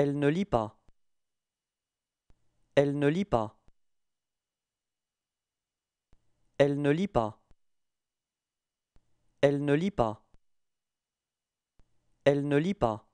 Elle ne lit pas. Elle ne lit pas. Elle ne lit pas. Elle ne lit pas. Elle ne lit pas.